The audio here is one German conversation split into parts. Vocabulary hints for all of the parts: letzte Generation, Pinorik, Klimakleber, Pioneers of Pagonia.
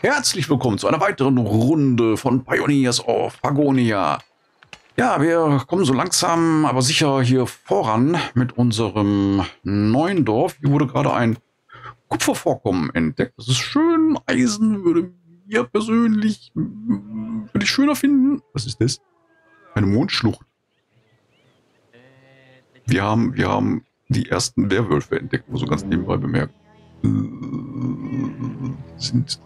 Herzlich willkommen zu einer weiteren Runde von Pioneers of Pagonia. Ja, wir kommen so langsam, aber sicher hier voran mit unserem neuen Dorf. Hier wurde gerade ein Kupfervorkommen entdeckt. Das ist schön. Eisen würde mir persönlich schöner finden. Was ist das? Eine Mondschlucht. Wir haben die ersten Werwölfe entdeckt, nur so ganz nebenbei bemerkt. Die sind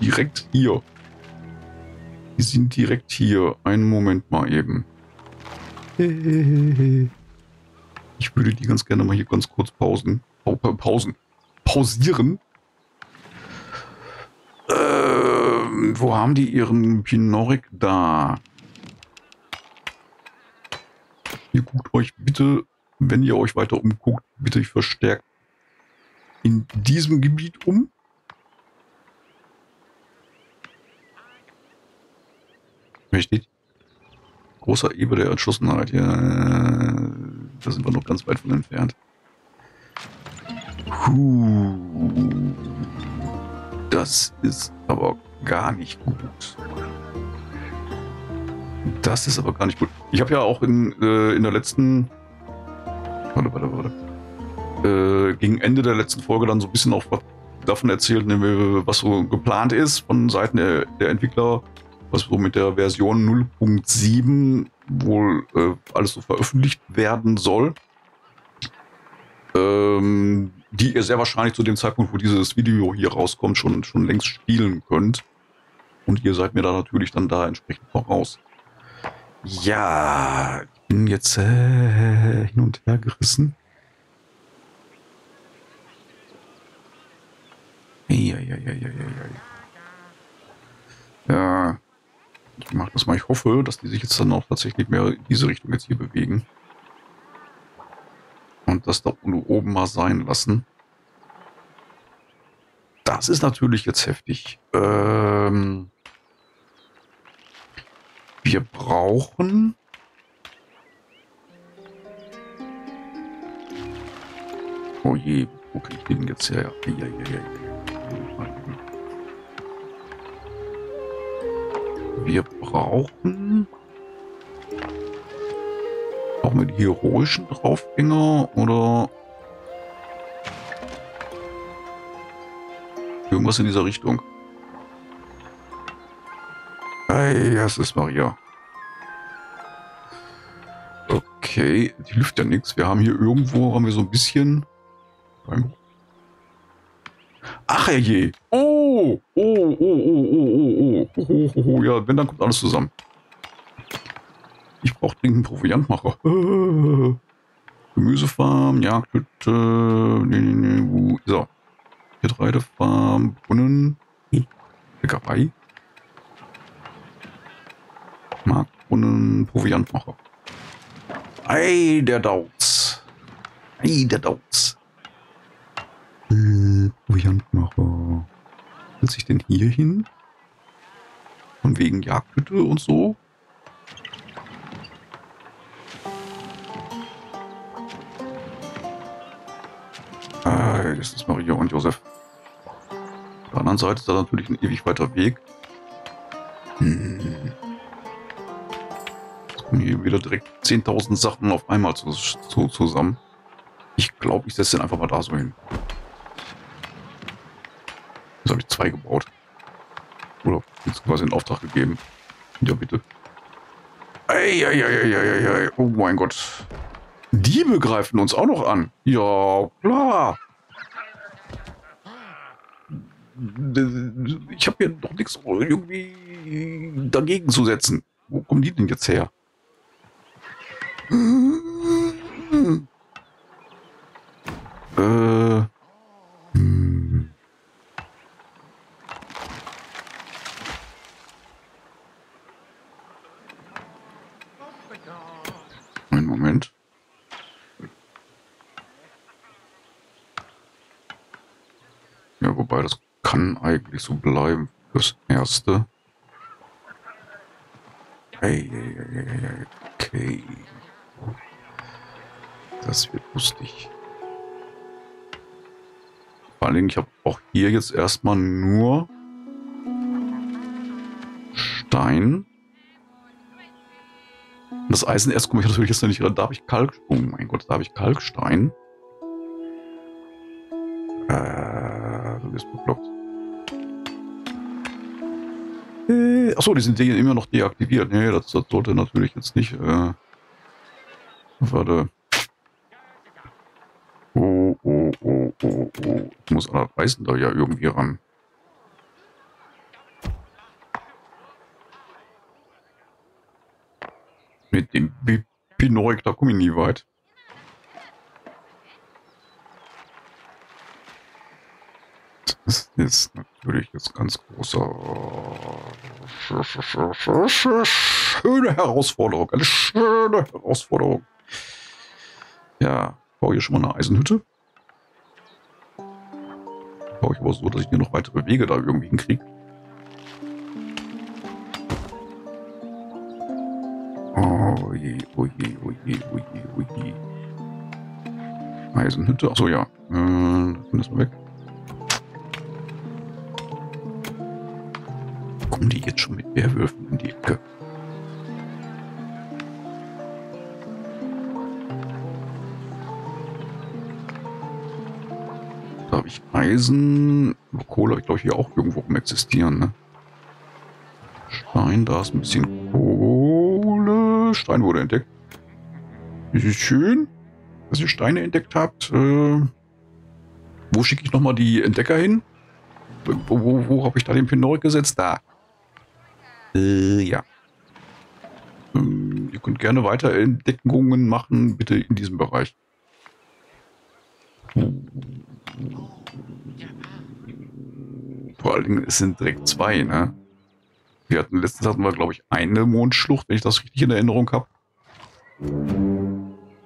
direkt hier. Die sind direkt hier. Einen Moment mal eben. Ich würde die ganz gerne mal hier ganz kurz pausieren. Wo haben die ihren Pinorik da? Ihr guckt euch bitte, wenn ihr euch weiter umguckt, bitte verstärkt in diesem Gebiet um. Richtig. Großer Eber der Entschlossenheit. Ja, da sind wir noch ganz weit von entfernt. Das ist aber gar nicht gut. Das ist aber gar nicht gut. Ich habe ja auch in der letzten... Warte. Gegen Ende der letzten Folge dann so ein bisschen auch davon erzählt, was so geplant ist von Seiten der Entwickler, was so mit der Version 0.7 wohl alles so veröffentlicht werden soll. Die ihr sehr wahrscheinlich zu dem Zeitpunkt, wo dieses Video hier rauskommt, schon längst spielen könnt. Und ihr seid mir da natürlich dann da entsprechend voraus. Ja, ich bin jetzt hin und her gerissen. Ja, ich mache das mal. Ich hoffe, dass die sich jetzt dann auch tatsächlich mehr in diese Richtung jetzt hier bewegen. Und das da oben mal sein lassen. Das ist natürlich jetzt heftig. Wir brauchen... Oh je, wo kriege ich den jetzt her? Wir brauchen... Auch mit heroischen Draufgänger oder... Irgendwas in dieser Richtung. Hey, das ist Maria. Okay, die hilft ja nichts. Wir haben hier irgendwo, haben wir so ein bisschen... Ach je! Oh. Ja, wenn, dann kommt alles zusammen. Ich brauche dringend einen Proviantmacher. Gemüsefarm, Jagdhütte. Nee. So. Getreidefarm, Brunnen. Bäckerei. Marktbrunnen, Proviantmacher. Ei, der Dauz. Proviantmacher. Setze ich den hier hin? Von wegen Jagdhütte und so? Das ist Maria und Josef. Auf der anderen Seite ist da natürlich ein ewig weiter Weg. Jetzt kommen hier wieder direkt 10.000 Sachen auf einmal zusammen. Ich glaube, ich setze den einfach mal da so hin. Jetzt habe ich 2 gebaut. Oder jetzt quasi einen Auftrag gegeben. Ja, bitte. Ei. Oh mein Gott. Diebe greifen uns auch noch an. Ja, klar. Ich habe hier doch nichts irgendwie dagegen zu setzen. Wo kommen die denn jetzt her? Einen Moment. Ja, wobei das kann eigentlich so bleiben fürs Erste. Okay. Das wird lustig. Vor allen Dingen, ich habe auch hier jetzt erstmal nur Stein. Das Eisenerz komme ich natürlich jetzt nicht ran. Da habe ich Kalk. Oh mein Gott, da habe ich Kalkstein. Du wirst geblockt. Achso, die sind immer noch deaktiviert. Nee, das sollte natürlich jetzt nicht. Warte. Oh. Ich muss an das Eisen da ja irgendwie ran. Mit dem Pinorik, da komme ich nie weit. Das ist natürlich jetzt ganz großer schöne Herausforderung. Eine schöne Herausforderung. Ja, ich baue hier schon mal eine Eisenhütte. Baue ich aber so, dass ich hier noch weitere Wege da irgendwie hinkriege. Oje. Eisenhütte, achso ja. Das mal weg. Kommen die jetzt schon mit Werwölfen in die Ecke? Da habe ich Eisen. Kohle, ich glaube, hier auch irgendwo rum existieren, ne? Stein, da ist ein bisschen Kohle. Stein wurde entdeckt. Das ist schön, dass ihr Steine entdeckt habt. Wo schicke ich nochmal die Entdecker hin? Wo habe ich da den Pinorik gesetzt? Da. Ja. Ihr könnt gerne weiter Entdeckungen machen, bitte in diesem Bereich. Vor allen Dingen, es sind direkt zwei, ne? Letztens hatten wir, glaube ich, eine Mondschlucht, wenn ich das richtig in Erinnerung habe.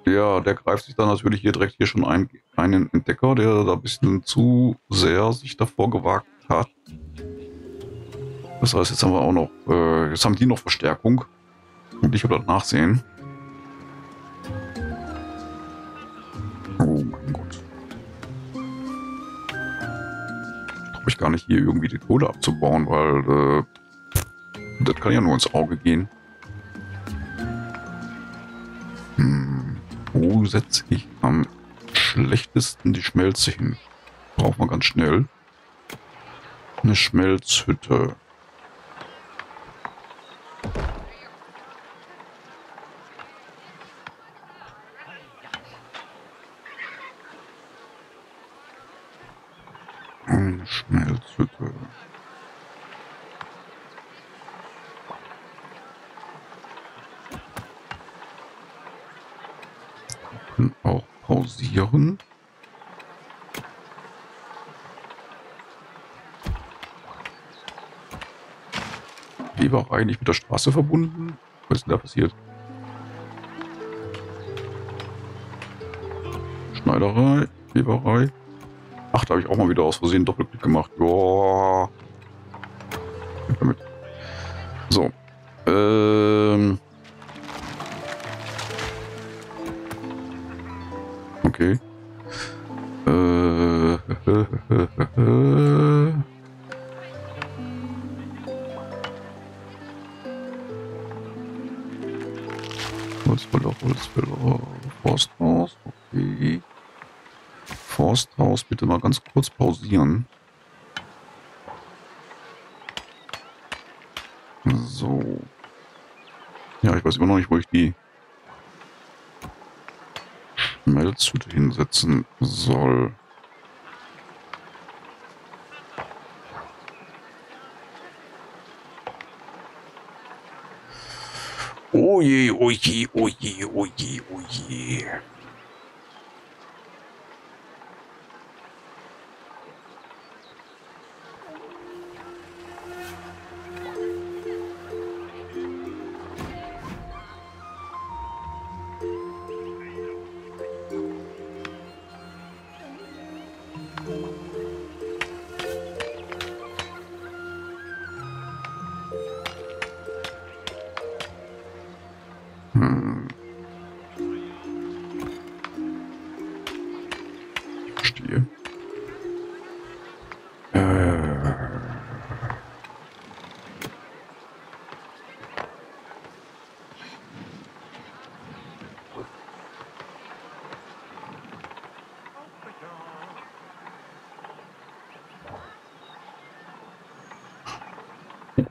Ja, der greift sich dann natürlich hier direkt schon einen Entdecker, der da ein bisschen zu sehr sich davor gewagt hat. Das heißt, jetzt haben wir auch noch, jetzt haben die noch Verstärkung. Und ich will das nachsehen. Oh mein Gott. Ich glaube, ich gar nicht hier irgendwie die Kohle abzubauen, weil das kann ja nur ins Auge gehen. Wo setze ich am schlechtesten die Schmelze hin? Braucht man ganz schnell. Eine Schmelzhütte. Eine Schmelzhütte. Auch pausieren. Die war eigentlich mit der Straße verbunden. Was ist denn da passiert? Schneiderei, Weberei. Ach, da habe ich auch mal wieder aus Versehen Doppelklick gemacht. Joa. Damit. So. Okay. Holzfäller, Forsthaus, okay. Forsthaus, bitte mal ganz kurz pausieren. So. Ja, ich weiß immer noch nicht, wo ich die Schmelzhütte hinsetzen soll. Oje.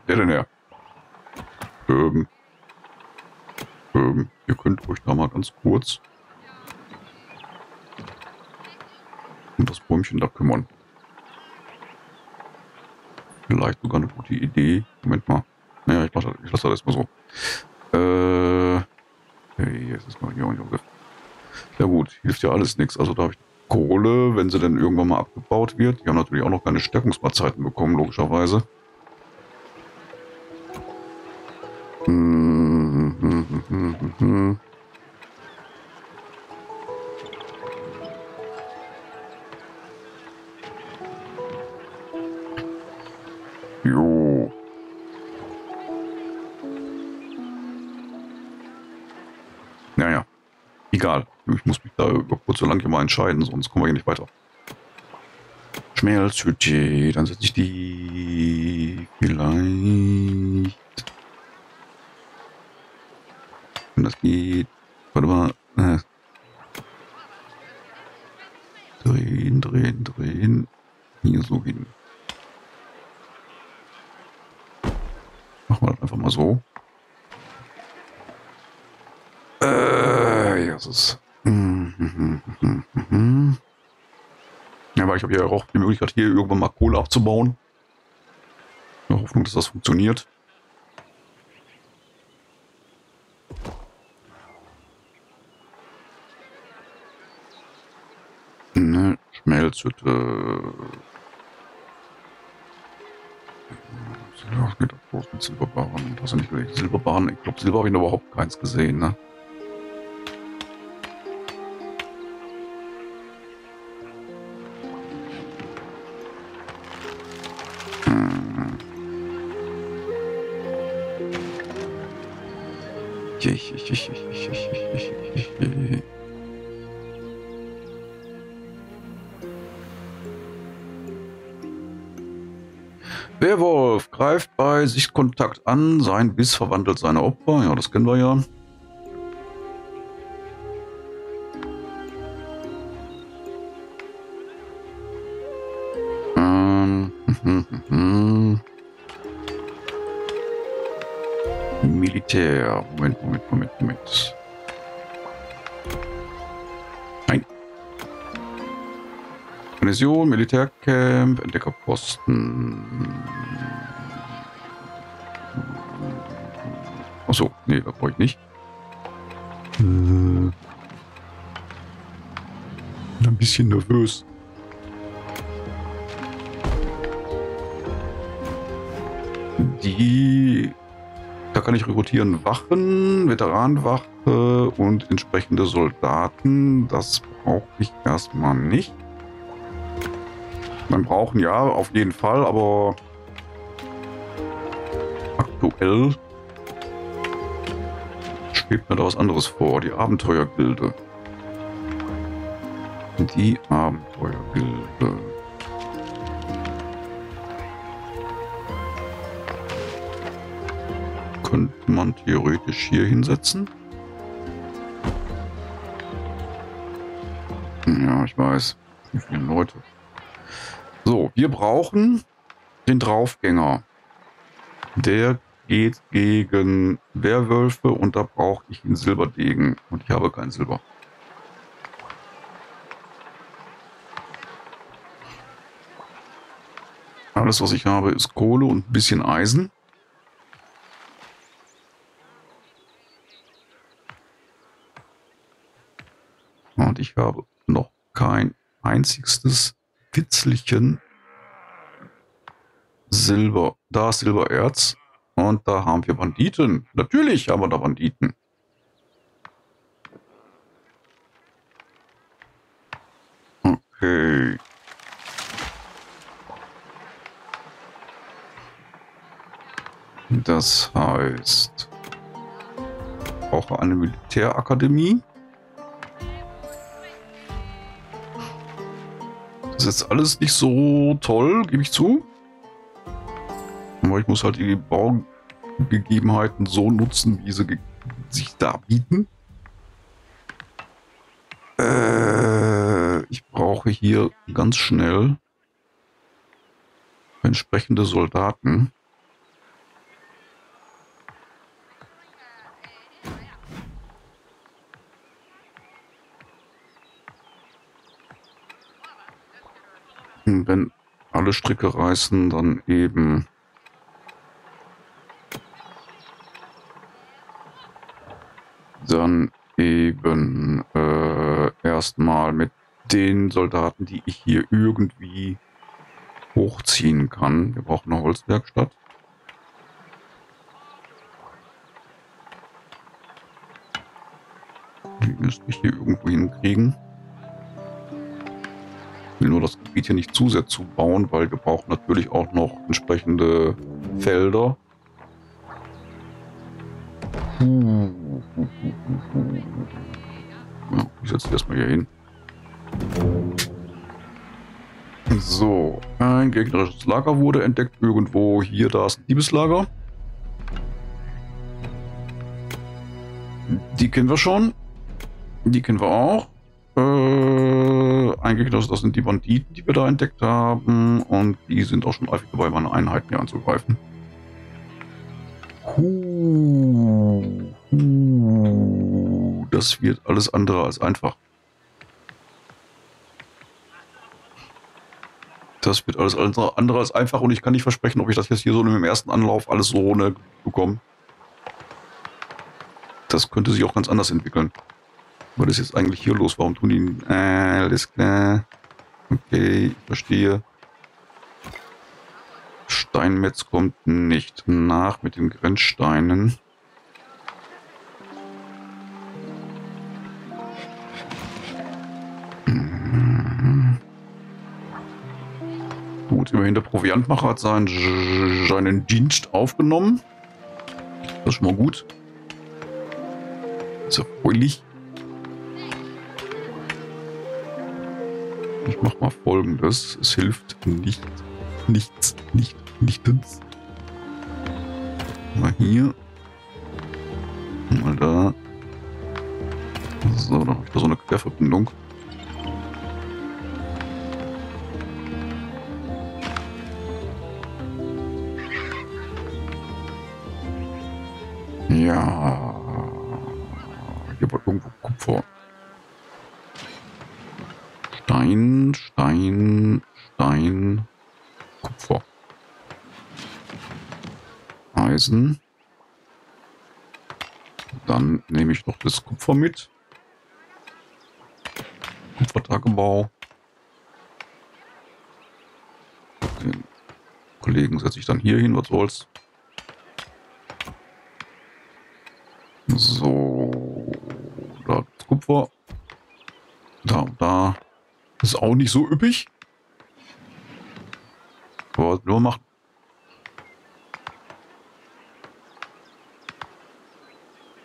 der denn her? Ihr könnt ruhig da mal ganz kurz um das Bäumchen da kümmern. Vielleicht sogar eine gute Idee. Moment mal. Naja, ich lasse das erstmal so. Hey, jetzt ist mal hier auch nicht. Ja gut, hilft ja alles nichts. Also da habe ich Kohle, wenn sie denn irgendwann mal abgebaut wird. Die haben natürlich auch noch keine Stärkungsmahlzeiten bekommen, logischerweise. Jo. Naja, egal. Ich muss mich da über kurz oder lang hier mal entscheiden, sonst kommen wir hier nicht weiter. Schmelzhütte, dann setze ich die vielleicht. Wenn das geht. Warte mal. Drehen. Hier so hin. Machen wir das einfach mal so. Ja, es ist. Ja, weil ich habe ja auch die Möglichkeit, hier irgendwann mal Kohle abzubauen. In der Hoffnung, dass das funktioniert. Ne, Schmelzhütte. Das geht auch bloß mit Silberbarren. Das sind nicht wirklich Silberbarren. Ich glaube, Silber habe ich noch überhaupt keins gesehen, ne? Werwolf greift bei Sichtkontakt an, sein Biss verwandelt seine Opfer. Ja, das kennen wir ja. Militär. Moment. Nein. Mission, Militärcamp, Entdeckerposten. Achso, nee, das brauche ich nicht. Bin ein bisschen nervös. Da kann ich rekrutieren Wachen, Veteranenwache und entsprechende Soldaten. Das brauche ich erstmal nicht. Man braucht ja auf jeden Fall, aber aktuell schwebt mir da was anderes vor. Die Abenteuergilde. Könnte man theoretisch hier hinsetzen? Ja, ich weiß. Wie viele Leute. So, wir brauchen den Draufgänger. Der geht gegen Werwölfe und da brauche ich einen Silberdegen. Und ich habe kein Silber. Alles, was ich habe, ist Kohle und ein bisschen Eisen. Und ich habe noch kein einziges Witzelchen Silber. Da ist Silbererz. Und da haben wir Banditen. Natürlich haben wir da Banditen. Okay. Das heißt, ich brauche eine Militärakademie. Das ist jetzt alles nicht so toll, gebe ich zu. Aber ich muss halt die Baugegebenheiten so nutzen, wie sie sich da bieten. Ich brauche hier ganz schnell entsprechende Soldaten. alle Stricke reißen, dann eben erstmal mit den Soldaten, die ich hier irgendwie hochziehen kann. Wir brauchen eine Holzwerkstatt. Die müsste ich hier irgendwo hinkriegen. Ich will nur das Gebiet hier nicht zu sehr zubauen, weil wir brauchen natürlich auch noch entsprechende Felder. Ja, ich setze erstmal hier hin. So, ein gegnerisches Lager wurde entdeckt irgendwo. Hier, da ist ein Diebeslager. Die kennen wir schon. Die kennen wir auch. Ein gegnerisches, das sind die Banditen, die wir da entdeckt haben. Und die sind auch schon eifrig dabei, meine Einheiten hier anzugreifen. Das wird alles andere als einfach. Das wird alles andere als einfach und ich kann nicht versprechen, ob ich das jetzt hier so im ersten Anlauf alles so ohne bekomme. Das könnte sich auch ganz anders entwickeln. Was ist jetzt eigentlich hier los? Warum tun die... Alles klar. Okay, ich verstehe. Steinmetz kommt nicht nach mit den Grenzsteinen. Gut, immerhin der Proviantmacher hat seinen Dienst aufgenommen. Das ist schon mal gut. Ist ja fröhlich. Ich mach mal Folgendes. Es hilft nichts. Mal hier. Mal da. So, dann habe ich da so eine Querverbindung. Ja. Hier war irgendwo Kupfer. Stein. Kupfer. Eisen. Dann nehme ich noch das Kupfer mit. Kupfertagebau. Den Kollegen setze ich dann hier hin, was soll's. So, da ist Kupfer. Da und da. Ist auch nicht so üppig. Aber nur macht.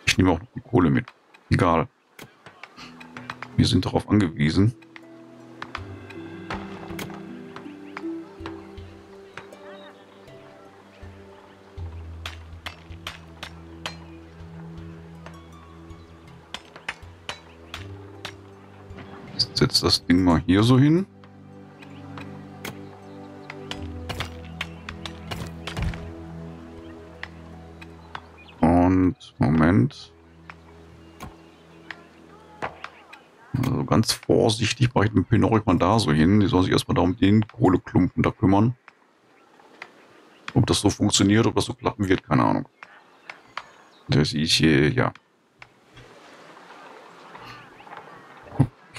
Ich nehme auch noch die Kohle mit. Egal. Wir sind darauf angewiesen. Setzt das Ding mal hier so hin. Und Moment. Also ganz vorsichtig mache ich den Pinorik mal da so hin. Die sollen sich erstmal da um den Kohleklumpen da kümmern. Ob das so funktioniert, ob das so klappen wird, keine Ahnung. Das ist hier, ja.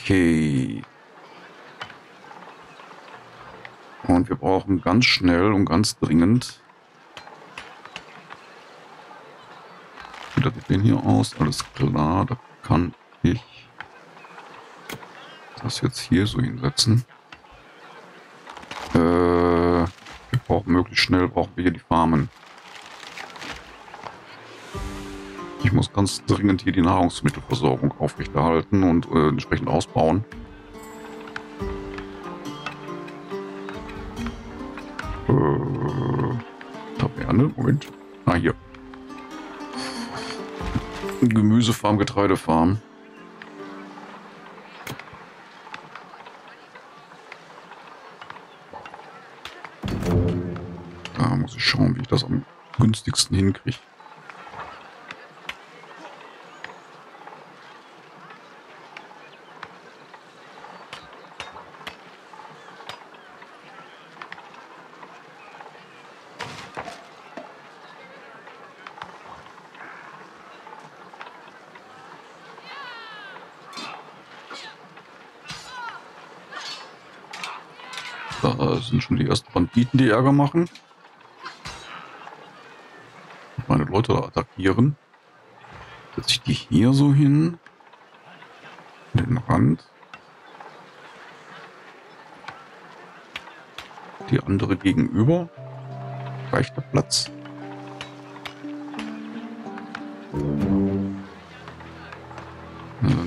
Okay. Und wir brauchen ganz schnell und ganz dringend. Wie sieht denn hier aus? Alles klar, da kann ich das jetzt hier so hinsetzen. Wir brauchen möglichst schnell, hier die Farmen. Ich muss ganz dringend hier die Nahrungsmittelversorgung aufrechterhalten und entsprechend ausbauen. Taverne, Moment. Ah, hier. Gemüsefarm, Getreidefarm. Da muss ich schauen, wie ich das am günstigsten hinkriege. Da sind schon die ersten Banditen, die Ärger machen. Und meine Leute attackieren. Setze ich die hier so hin. An den Rand. Die andere gegenüber. Reicht der Platz.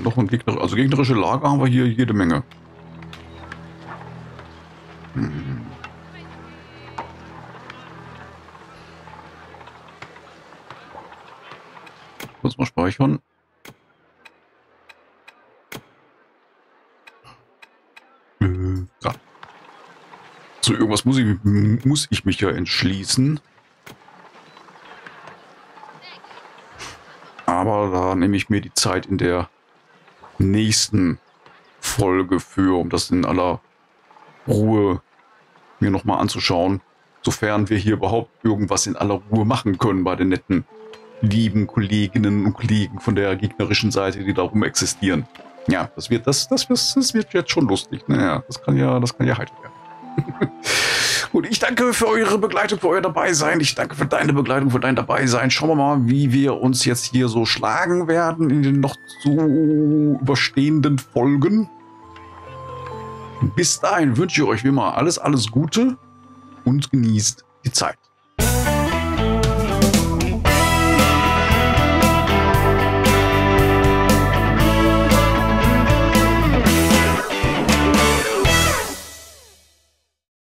Noch ein Gegner, also gegnerische Lager haben wir hier jede Menge. Kurz mal speichern. Ja. Zu irgendwas muss ich mich ja entschließen. Aber da nehme ich mir die Zeit in der nächsten Folge für, um das in aller Ruhe mir nochmal anzuschauen. Sofern wir hier überhaupt irgendwas in aller Ruhe machen können bei den netten, lieben Kolleginnen und Kollegen von der gegnerischen Seite, die darum existieren. Ja, das wird jetzt schon lustig. Naja, das kann ja heiter werden. Gut, ich danke für eure Begleitung, für euer Dabeisein. Ich danke für deine Begleitung, für dein Dabeisein. Schauen wir mal, wie wir uns jetzt hier so schlagen werden in den noch zu überstehenden Folgen. Bis dahin wünsche ich euch wie immer alles Gute und genießt die Zeit.